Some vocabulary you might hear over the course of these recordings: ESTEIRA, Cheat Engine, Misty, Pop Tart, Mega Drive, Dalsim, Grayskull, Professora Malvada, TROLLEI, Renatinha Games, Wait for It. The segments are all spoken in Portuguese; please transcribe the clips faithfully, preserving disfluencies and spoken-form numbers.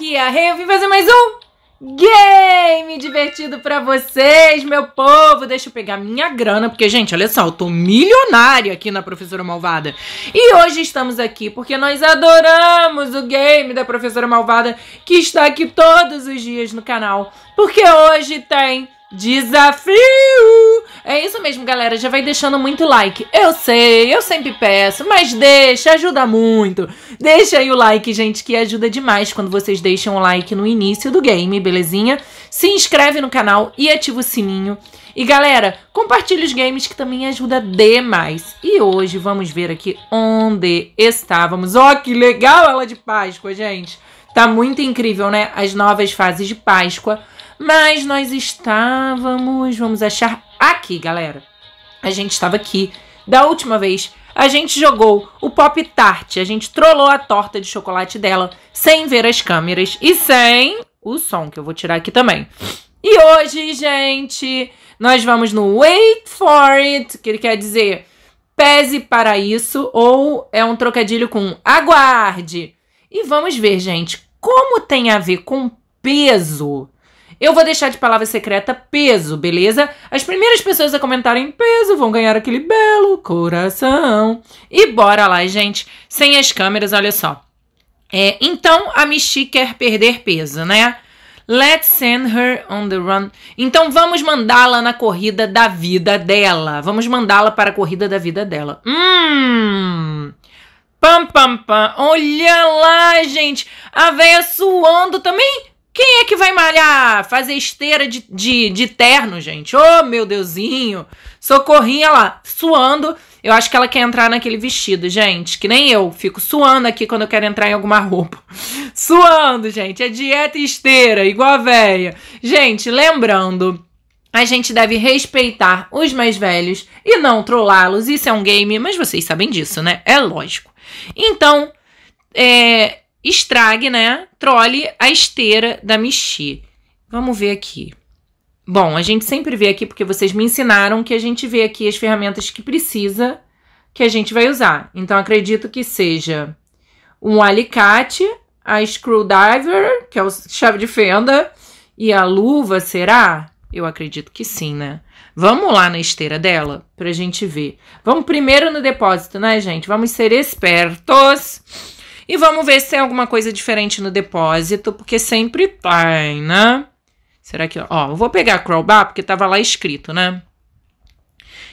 aqui a Rei, eu vim fazer mais um game divertido pra vocês, meu povo. Deixa eu pegar minha grana, porque, gente, olha só, eu tô milionária aqui na Professora Malvada. E hoje estamos aqui porque nós adoramos o game da Professora Malvada, que está aqui todos os dias no canal, porque hoje tem... desafio! É isso mesmo, galera, já vai deixando muito like. Eu sei, eu sempre peço, mas deixa, ajuda muito. Deixa aí o like, gente, que ajuda demais quando vocês deixam o like no início do game, belezinha? Se inscreve no canal e ativa o sininho. E, galera, compartilha os games, que também ajuda demais. E hoje vamos ver aqui onde estávamos. Ó, que legal ela de Páscoa, gente! Tá muito incrível, né? As novas fases de Páscoa. Mas nós estávamos, vamos achar aqui, galera. A gente estava aqui da última vez. A gente jogou o Pop Tart. A gente trollou a torta de chocolate dela sem ver as câmeras e sem o som, que eu vou tirar aqui também. E hoje, gente, nós vamos no Wait for It, que ele quer dizer pese para isso, ou é um trocadilho com aguarde. E vamos ver, gente, como tem a ver com peso. Eu vou deixar de palavra secreta peso, beleza? As primeiras pessoas a comentarem peso vão ganhar aquele belo coração. E bora lá, gente. Sem as câmeras, olha só. É, então, a Misty quer perder peso, né? Let's send her on the run. Então, vamos mandá-la na corrida da vida dela. Vamos mandá-la para a corrida da vida dela. Hum... Pam, pam, pam. Olha lá, gente. A véia suando também. Quem é que vai malhar? Fazer esteira de, de, de terno, gente. Oh, meu Deusinho. Socorrinha lá, suando. Eu acho que ela quer entrar naquele vestido, gente. Que nem eu. Fico suando aqui quando eu quero entrar em alguma roupa. Suando, gente. É dieta e esteira, igual a véia. Gente, lembrando... a gente deve respeitar os mais velhos e não trollá-los. Isso é um game, mas vocês sabem disso, né? É lógico. Então, é... estrague, né? Trolle a esteira da Misty. Vamos ver aqui. Bom, a gente sempre vê aqui porque vocês me ensinaram que a gente vê aqui as ferramentas que precisa que a gente vai usar. Então, acredito que seja um alicate, a screwdriver, que é a chave de fenda, e a luva, será? Eu acredito que sim, né? Vamos lá na esteira dela pra gente ver. Vamos primeiro no depósito, né, gente? Vamos ser espertos. E vamos ver se tem alguma coisa diferente no depósito, porque sempre tem, né? Será que... ó, eu vou pegar a crowbar, porque tava lá escrito, né?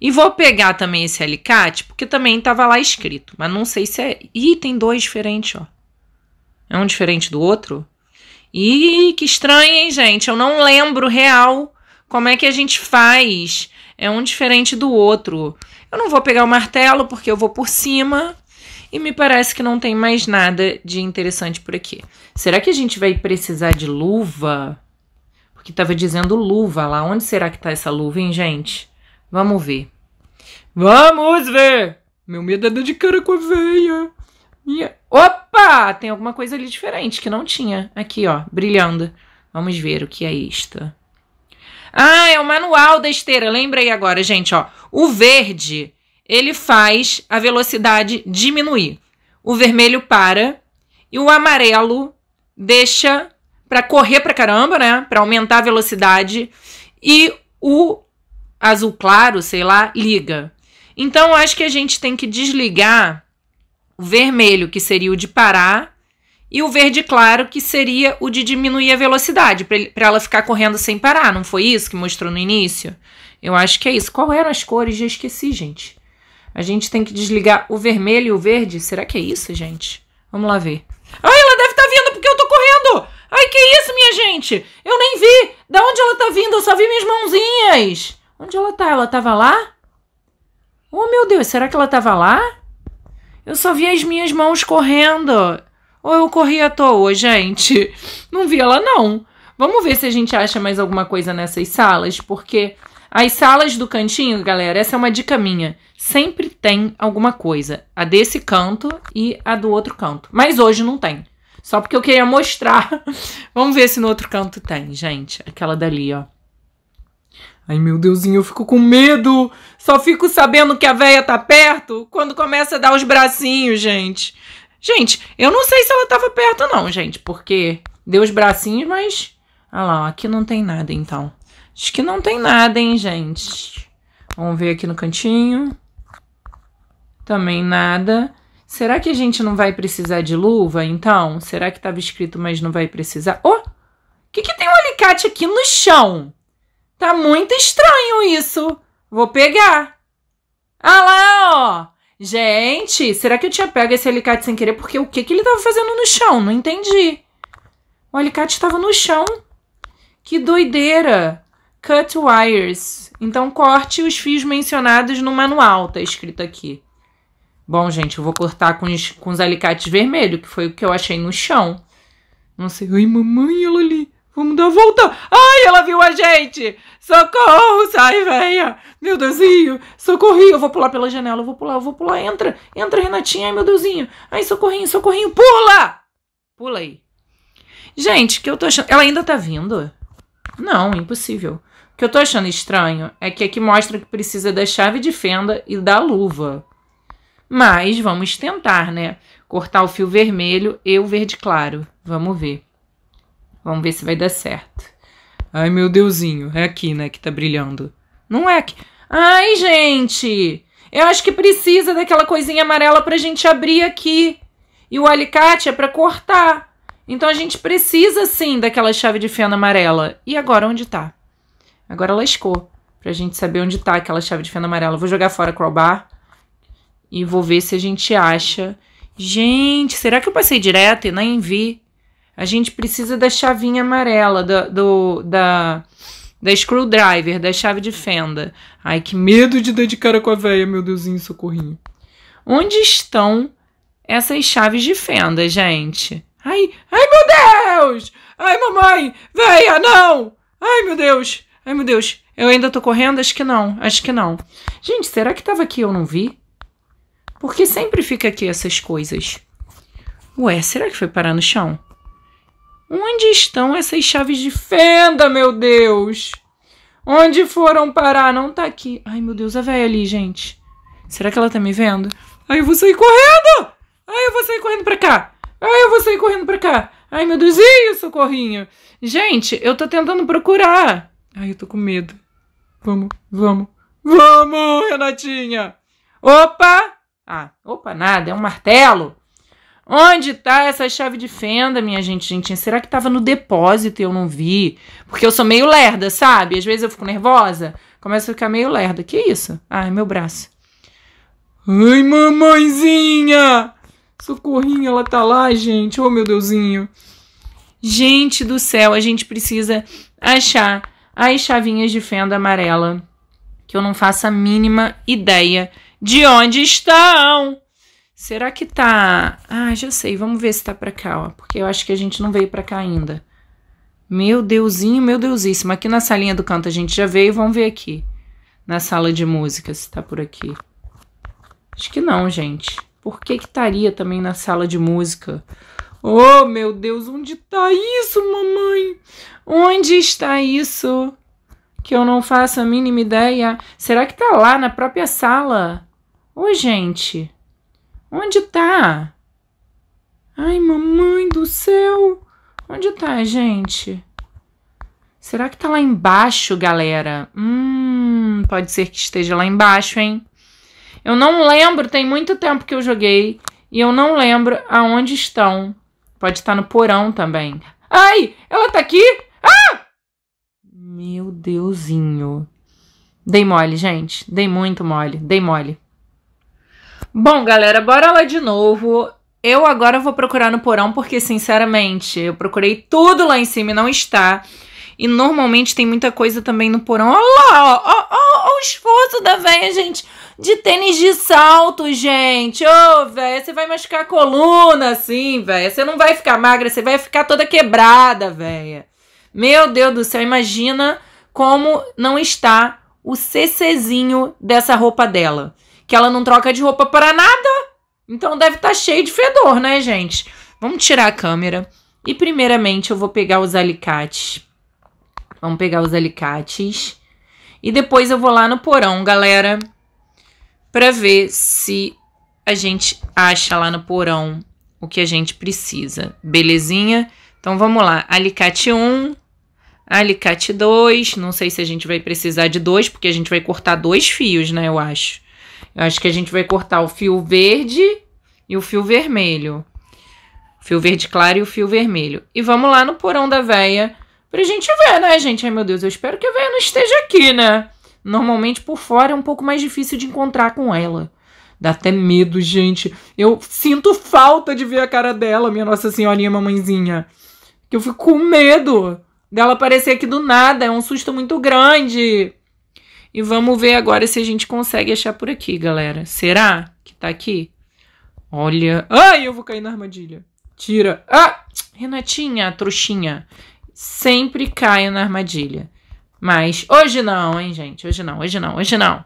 E vou pegar também esse alicate, porque também tava lá escrito. Mas não sei se é... ih, tem dois diferentes, ó. É um diferente do outro? Ih, que estranho, hein, gente? Eu não lembro real como é que a gente faz. É um diferente do outro. Eu não vou pegar o martelo, porque eu vou por cima... e me parece que não tem mais nada de interessante por aqui. Será que a gente vai precisar de luva? Porque tava dizendo luva lá. Onde será que tá essa luva, hein, gente? Vamos ver. Vamos ver! Meu medo é dar de cara com a veia. Yeah. Opa! Tem alguma coisa ali diferente que não tinha. Aqui, ó, brilhando. Vamos ver o que é isto. Ah, é o manual da esteira. Lembrei agora, gente, ó. O verde... ele faz a velocidade diminuir. O vermelho para e o amarelo deixa para correr para caramba, né? Para aumentar a velocidade. E o azul claro, sei lá, liga. Então, acho que a gente tem que desligar o vermelho, que seria o de parar, e o verde claro, que seria o de diminuir a velocidade, para ela ficar correndo sem parar. Não foi isso que mostrou no início? Eu acho que é isso. Qual eram as cores? Já esqueci, gente. A gente tem que desligar o vermelho e o verde. Será que é isso, gente? Vamos lá ver. Ai, ela deve estar vindo porque eu tô correndo. Ai, que isso, minha gente? Eu nem vi. Da onde ela tá vindo? Eu só vi minhas mãozinhas. Onde ela tá? Ela tava lá? Oh, meu Deus. Será que ela tava lá? Eu só vi as minhas mãos correndo. Ou eu corri à toa, gente? Não vi ela, não. Vamos ver se a gente acha mais alguma coisa nessas salas, porque... as salas do cantinho, galera, essa é uma dica minha. Sempre tem alguma coisa. A desse canto e a do outro canto. Mas hoje não tem. Só porque eu queria mostrar. Vamos ver se no outro canto tem, gente. Aquela dali, ó. Ai, meu Deusinho, eu fico com medo. Só fico sabendo que a véia tá perto quando começa a dar os bracinhos, gente. Gente, eu não sei se ela tava perto não, gente. Porque Deu os bracinhos, mas... Ah lá, ó, aqui não tem nada, então. Acho que não tem nada, hein, gente. Vamos ver aqui no cantinho. Também nada. Será que a gente não vai precisar de luva, então? Será que tava escrito, mas não vai precisar? Oh! O que que tem um alicate aqui no chão? Tá muito estranho isso. Vou pegar. Ah lá, ó. Gente, será que eu tinha pego esse alicate sem querer? Porque o que que ele tava fazendo no chão? Não entendi. O alicate estava no chão. Que doideira. Cut wires. Então, corte os fios mencionados no manual. Tá escrito aqui. Bom, gente, eu vou cortar com os, com os alicates vermelhos, que foi o que eu achei no chão. Não sei. Ai, mamãe, ela ali. Vamos dar a volta. Ai, ela viu a gente. Socorro, sai, véia. Meu Deusinho, socorrinho. Eu vou pular pela janela, eu vou pular, eu vou pular. Entra, entra, Renatinha. Ai, meu Deusinho. Ai, socorrinho, socorrinho. Pula! Pula aí. Gente, o que eu tô achando... Ela ainda tá vindo? Não, impossível. O que eu tô achando estranho é que aqui mostra que precisa da chave de fenda e da luva. Mas vamos tentar, né? Cortar o fio vermelho e o verde claro. Vamos ver. Vamos ver se vai dar certo. Ai, meu Deusinho. É aqui, né, que tá brilhando. Não é aqui. Ai, gente! Eu acho que precisa daquela coisinha amarela pra gente abrir aqui. E o alicate é pra cortar. Então a gente precisa, sim, daquela chave de fenda amarela. E agora, onde tá? Agora lascou. Pra gente saber onde tá aquela chave de fenda amarela. Vou jogar fora a crowbar. E vou ver se a gente acha. Gente, será que eu passei direto e nem vi? A gente precisa da chavinha amarela, do, do, da, da screwdriver, da chave de fenda. Ai, que medo de dar de cara com a véia, meu Deusinho, socorrinho. Onde estão essas chaves de fenda, gente? Ai, ai, meu Deus! Ai, mamãe! Véia, não! Ai, meu Deus! Ai, meu Deus! Eu ainda tô correndo? Acho que não, acho que não. Gente, será que tava aqui e eu não vi? Porque sempre fica aqui essas coisas. Ué, será que foi parar no chão? Onde estão essas chaves de fenda, meu Deus? Onde foram parar? Não tá aqui. Ai, meu Deus, a véia ali, gente. Será que ela tá me vendo? Ai, eu vou sair correndo! Ai, eu vou sair correndo pra cá! Ai, eu vou sair correndo pra cá! Ai, meu Deusinho, socorrinho! Gente, eu tô tentando procurar. Ai, eu tô com medo. Vamos, vamos. Vamos, Renatinha! Opa! Ah, opa, nada, é um martelo. Onde tá essa chave de fenda, minha gente, gente? Será que tava no depósito e eu não vi? Porque eu sou meio lerda, sabe? Às vezes eu fico nervosa, começo a ficar meio lerda. Que isso? Ai, meu braço. Ai, mamãezinha! Socorrinho, ela tá lá, gente. Oh, meu Deusinho. Gente do céu, a gente precisa achar as chavinhas de fenda amarela, que eu não faço a mínima ideia de onde estão. Será que tá... Ah, já sei. Vamos ver se tá pra cá, ó. Porque eu acho que a gente não veio pra cá ainda. Meu Deusinho, meu Deusíssimo. Aqui na salinha do canto a gente já veio. Vamos ver aqui. Na sala de música, se tá por aqui. Acho que não, gente. Por que que estaria também na sala de música? Oh, meu Deus. Onde tá isso, mamãe? Onde está isso? Que eu não faço a mínima ideia. Será que tá lá na própria sala? Ô, gente, onde tá? Ai, mamãe do céu. Onde tá, gente? Será que tá lá embaixo, galera? Hum, pode ser que esteja lá embaixo, hein? Eu não lembro, tem muito tempo que eu joguei. E eu não lembro aonde estão. Pode estar no porão também. Ai, ela tá aqui? Ah! Meu Deusinho. Dei mole, gente. Dei muito mole. Dei mole. Bom, galera, bora lá de novo. Eu agora vou procurar no porão porque, sinceramente, eu procurei tudo lá em cima e não está. E normalmente tem muita coisa também no porão. Olha lá, ó, ó, ó, ó o esforço da véia, gente. De tênis de salto, gente. Ô, oh, véia, você vai machucar a coluna assim, véia. Você não vai ficar magra, você vai ficar toda quebrada, véia. Meu Deus do céu, imagina como não está o CCzinho dessa roupa dela. Que ela não troca de roupa para nada. Então deve estar cheio de fedor, né, gente? Vamos tirar a câmera. E primeiramente eu vou pegar os alicates. Vamos pegar os alicates. E depois eu vou lá no porão, galera. Para ver se a gente acha lá no porão o que a gente precisa. Belezinha? Então, vamos lá. Alicate um, alicate dois. Não sei se a gente vai precisar de dois, porque a gente vai cortar dois fios, né, eu acho. Eu acho que a gente vai cortar o fio verde e o fio vermelho. Fio verde claro e o fio vermelho. E vamos lá no porão da véia pra gente ver, né, gente? Ai, meu Deus, eu espero que a véia não esteja aqui, né? Normalmente, por fora, é um pouco mais difícil de encontrar com ela. Dá até medo, gente. Eu sinto falta de ver a cara dela, minha Nossa Senhorinha Mamãezinha. Que eu fico com medo dela aparecer aqui do nada. É um susto muito grande. E vamos ver agora se a gente consegue achar por aqui, galera. Será que tá aqui? Olha. Ai, eu vou cair na armadilha. Tira. Ah! Renatinha, trouxinha. Sempre caio na armadilha. Mas hoje não, hein, gente? Hoje não, hoje não, hoje não.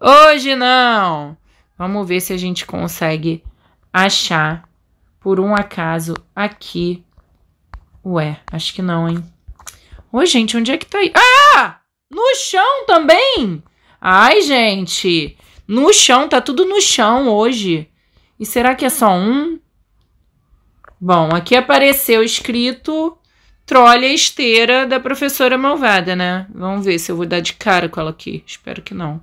Hoje não! Vamos ver se a gente consegue achar, por um acaso, aqui. Ué, acho que não, hein? Ô, gente, onde é que tá aí? Ah! No chão também? Ai, gente. No chão, tá tudo no chão hoje. E será que é só um? Bom, aqui apareceu escrito Trollei a Esteira da Professora Malvada, né? Vamos ver se eu vou dar de cara com ela aqui. Espero que não.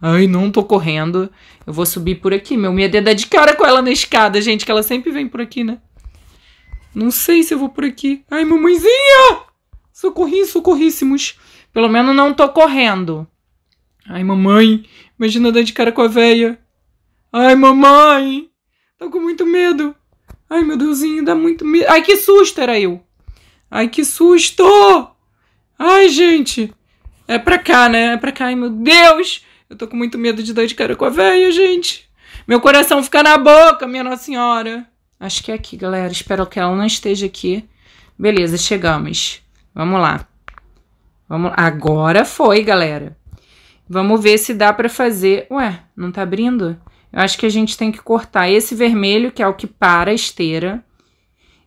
Ai, não tô correndo. Eu vou subir por aqui. Meu medo é dar de cara com ela na escada, gente, que ela sempre vem por aqui, né? Não sei se eu vou por aqui. Ai, mamãezinha! Socorri, socorríssimos. Pelo menos não tô correndo. Ai, mamãe. Imagina dar de cara com a véia. Ai, mamãe. Tô com muito medo. Ai, meu Deusinho, dá muito medo. Ai, que susto, era eu. Ai, que susto. Ai, gente. É pra cá, né? É pra cá. Ai, meu Deus. Eu tô com muito medo de dar de cara com a véia, gente. Meu coração fica na boca, minha Nossa Senhora. Acho que é aqui, galera. Espero que ela não esteja aqui. Beleza, chegamos. Vamos lá. Vamos... Agora foi, galera. Vamos ver se dá pra fazer... Ué, não tá abrindo? Eu acho que a gente tem que cortar esse vermelho, que é o que para a esteira.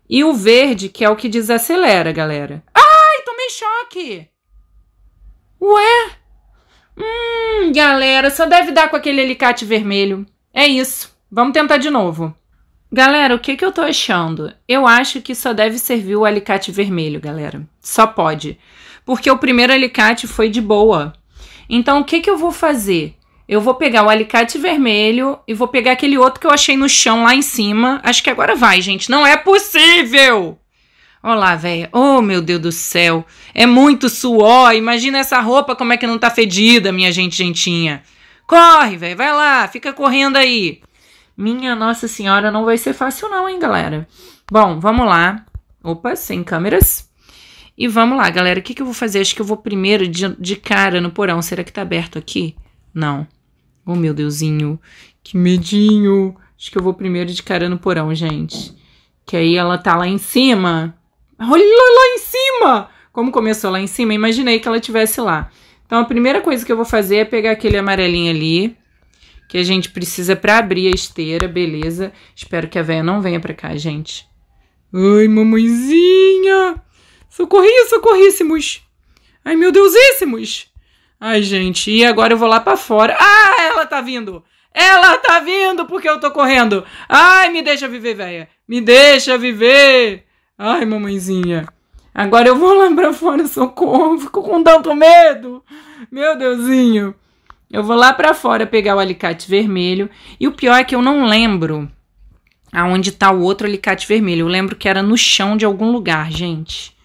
E o verde, que é o que desacelera, galera. Ai, tomei choque! Ué? Hum, galera, só deve dar com aquele alicate vermelho. É isso. Vamos tentar de novo. Galera, o que que eu tô achando? Eu acho que só deve servir o alicate vermelho, galera. Só pode. Porque o primeiro alicate foi de boa. Então, o que que eu vou fazer? Eu vou pegar o alicate vermelho e vou pegar aquele outro que eu achei no chão lá em cima. Acho que agora vai, gente. Não é possível! Olha lá, velho. Oh, meu Deus do céu. É muito suor. Imagina essa roupa como é que não tá fedida, minha gente, gentinha. Corre, velho. Vai lá. Fica correndo aí. Minha Nossa Senhora, não vai ser fácil não, hein, galera. Bom, vamos lá. Opa, sem câmeras. E vamos lá, galera. O que que eu vou fazer? Acho que eu vou primeiro de, de cara no porão. Será que tá aberto aqui? Não. Oh, meu Deusinho. Que medinho. Acho que eu vou primeiro de cara no porão, gente. Que aí ela tá lá em cima... Olha lá em cima! Como começou lá em cima, imaginei que ela estivesse lá. Então, a primeira coisa que eu vou fazer é pegar aquele amarelinho ali, que a gente precisa pra abrir a esteira, beleza? Espero que a véia não venha pra cá, gente. Ai, mamãezinha! Socorri, socorríssimos! Ai, meu Deusíssimos! Ai, gente, e agora eu vou lá pra fora. Ah, ela tá vindo! Ela tá vindo porque eu tô correndo! Ai, me deixa viver, véia! Me deixa viver! Ai, mamãezinha. Agora eu vou lá pra fora, socorro. Fico com tanto medo. Meu Deusinho. Eu vou lá pra fora pegar o alicate vermelho. E o pior é que eu não lembro aonde tá o outro alicate vermelho. Eu lembro que era no chão de algum lugar, gente.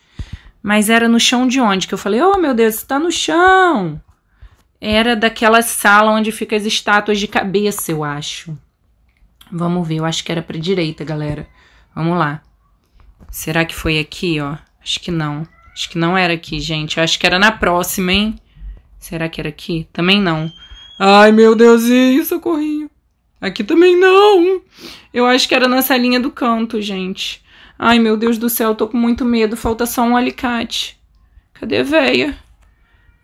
Mas era no chão de onde? Que eu falei, oh, meu Deus, tá no chão. Era daquela sala onde fica as estátuas de cabeça, eu acho. Vamos ver, eu acho que era pra direita, galera. Vamos lá. Será que foi aqui, ó? Acho que não. Acho que não era aqui, gente. Eu acho que era na próxima, hein? Será que era aqui? Também não. Ai, meu Deusinho, socorrinho. Aqui também não. Eu acho que era na salinha do canto, gente. Ai, meu Deus do céu, eu tô com muito medo. Falta só um alicate. Cadê a véia?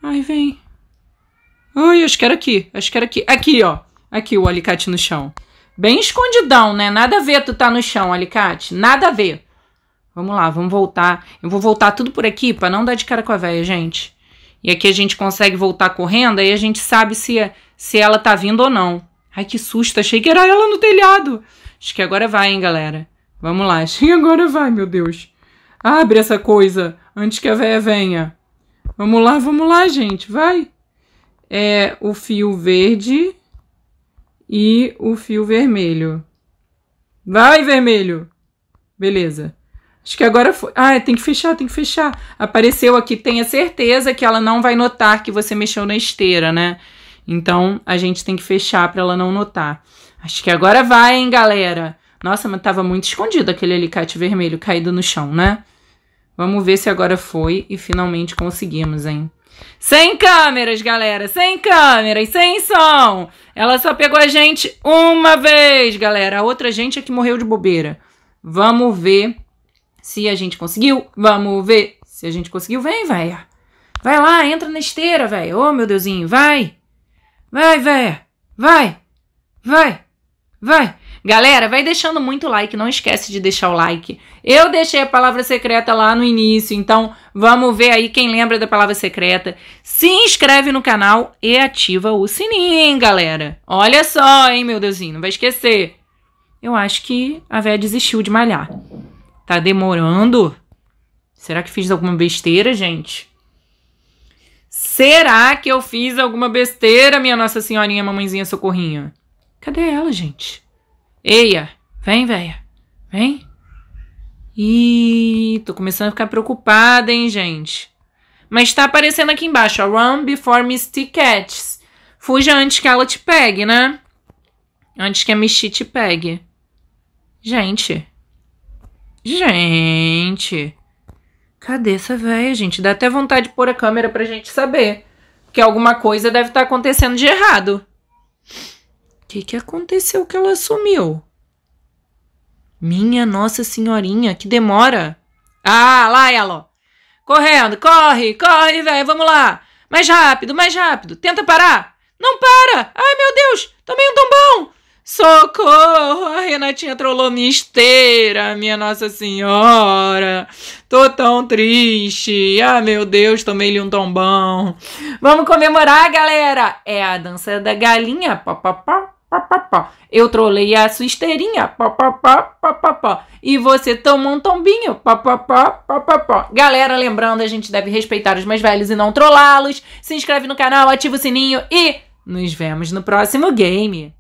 Ai, vem. Ai, acho que era aqui. Acho que era aqui. Aqui, ó. Aqui, o alicate no chão. Bem escondidão, né? Nada a ver tu tá no chão, alicate. Nada a ver. Vamos lá, vamos voltar. Eu vou voltar tudo por aqui pra não dar de cara com a véia, gente. E aqui a gente consegue voltar correndo, aí a gente sabe se, se ela tá vindo ou não. Ai, que susto. Achei que era ela no telhado. Acho que agora vai, hein, galera. Vamos lá. Acho que agora vai, meu Deus. Abre essa coisa antes que a véia venha. Vamos lá, vamos lá, gente. Vai. É o fio verde e o fio vermelho. Vai, vermelho. Beleza. Acho que agora foi. Ah, tem que fechar, tem que fechar. Apareceu aqui. Tenha certeza que ela não vai notar que você mexeu na esteira, né? Então, a gente tem que fechar para ela não notar. Acho que agora vai, hein, galera? Nossa, mas tava muito escondido aquele alicate vermelho caído no chão, né? Vamos ver se agora foi e finalmente conseguimos, hein? Sem câmeras, galera! Sem câmeras, sem som! Ela só pegou a gente uma vez, galera. A outra gente é que morreu de bobeira. Vamos ver se a gente conseguiu. Vamos ver se a gente conseguiu. Vem, véia. Vai lá, entra na esteira, véia. Ô, meu Deusinho, vai! Vai, véia! Vai! Vai! Vai! Galera, vai deixando muito like, não esquece de deixar o like. Eu deixei a palavra secreta lá no início, então vamos ver aí quem lembra da palavra secreta. Se inscreve no canal e ativa o sininho, galera. Olha só, hein, meu Deusinho, não vai esquecer. Eu acho que a véia desistiu de malhar. Tá demorando? Será que fiz alguma besteira, gente? Será que eu fiz alguma besteira, minha Nossa Senhorinha, mamãezinha Socorrinha? Cadê ela, gente? Eia, vem, véia. Vem. Ih, tô começando a ficar preocupada, hein, gente. Mas tá aparecendo aqui embaixo, ó. Run before Misty catches. Fuja antes que ela te pegue, né? Antes que a Misty te pegue. Gente. Gente. Cadê essa véia, gente? Dá até vontade de pôr a câmera pra gente saber. Porque alguma coisa deve estar acontecendo de errado. O que, que aconteceu que ela sumiu? Minha Nossa Senhorinha, que demora. Ah, lá ela, ó. Correndo, corre, corre, velho, vamos lá. Mais rápido, mais rápido. Tenta parar. Não para. Ai, meu Deus, tomei um tombão. Socorro, a Renatinha trollou minha esteira, minha Nossa Senhora. Tô tão triste. Ah, meu Deus, tomei-lhe um tombão. Vamos comemorar, galera. É a dança da galinha. Pó, pó, pó. Eu trolei a sua esteirinha. Pó, pó, pó, pó, pó, pó. E você tomou um tombinho. Pó, pó, pó, pó, pó, pó. Galera, lembrando, a gente deve respeitar os mais velhos e não trollá-los. Se inscreve no canal, ativa o sininho e nos vemos no próximo game.